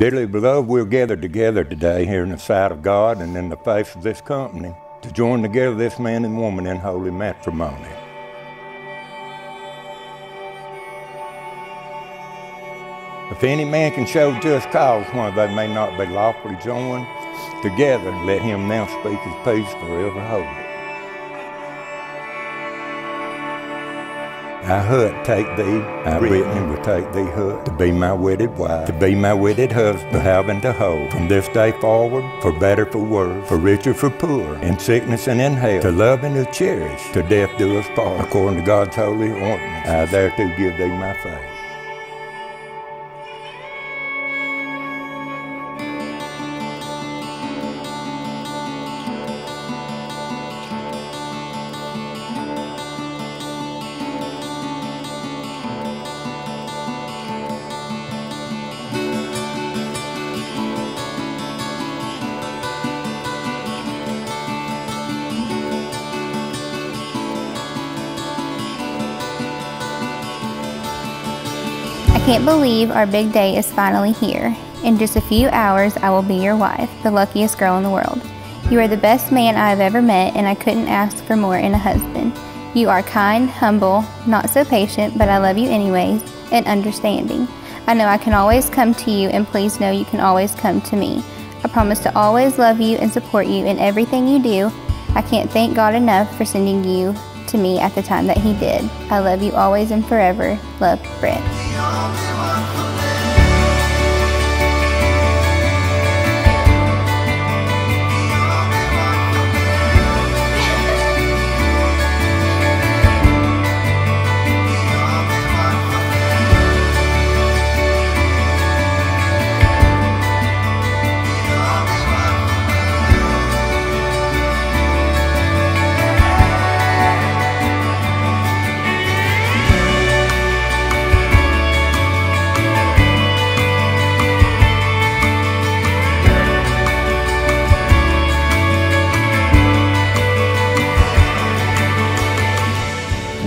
Dearly beloved, we're gathered together today here in the sight of God and in the face of this company to join together this man and woman in holy matrimony. If any man can show just cause why they may not be lawfully joined together, let him now speak his peace forever holy. I hut take thee, I Brittany will take thee hut, to be my wedded wife, to be my wedded husband, to have and to hold, from this day forward, for better, for worse, for richer, for poorer, in sickness and in health, to love and to cherish, to death do us part, according to God's holy ordinance, I thereto give thee my faith. I can't believe our big day is finally here. In just a few hours, I will be your wife, the luckiest girl in the world. You are the best man I have ever met, and I couldn't ask for more in a husband. You are kind, humble, not so patient, but I love you anyways, and understanding. I know I can always come to you, and please know you can always come to me. I promise to always love you and support you in everything you do. I can't thank God enough for sending you to me at the time that He did. I love you always and forever. Love, Britt.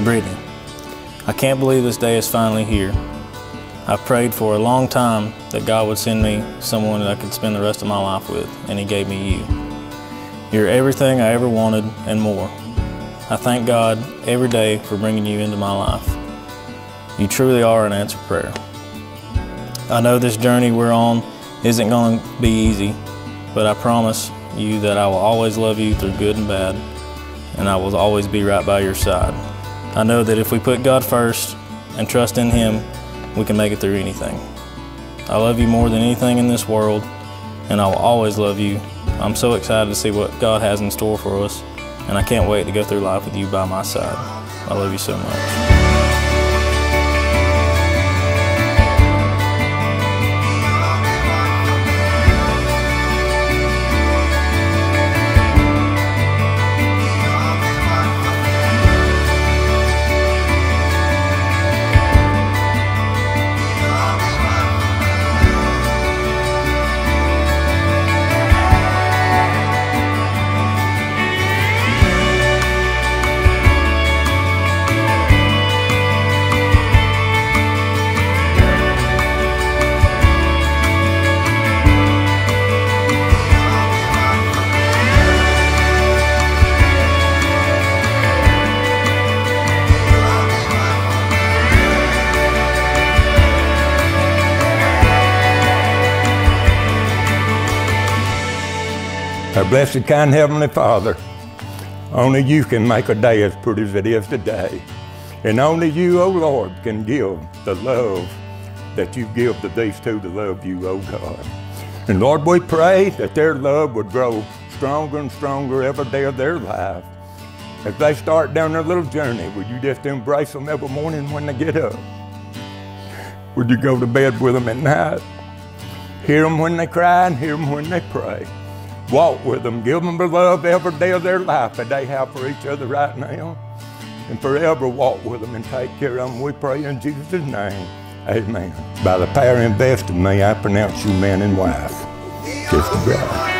Brittany, I can't believe this day is finally here. I prayed for a long time that God would send me someone that I could spend the rest of my life with, and He gave me you. You're everything I ever wanted and more. I thank God every day for bringing you into my life. You truly are an answered prayer. I know this journey we're on isn't going to be easy, but I promise you that I will always love you through good and bad, and I will always be right by your side. I know that if we put God first and trust in Him, we can make it through anything. I love you more than anything in this world, and I will always love you. I'm so excited to see what God has in store for us, and I can't wait to go through life with you by my side. I love you so much. Our blessed, kind Heavenly Father, only You can make a day as pretty as it is today. And only You, O Lord, can give the love that You give to these two to love You, O God. And Lord, we pray that their love would grow stronger and stronger every day of their life. As they start down their little journey, would You just embrace them every morning when they get up? Would You go to bed with them at night? Hear them when they cry and hear them when they pray. Walk with them, give them the love every day of their life that they have for each other right now, and forever walk with them and take care of them. We pray in Jesus' name, amen. By the power invested in me, I pronounce you man and wife. Just to God.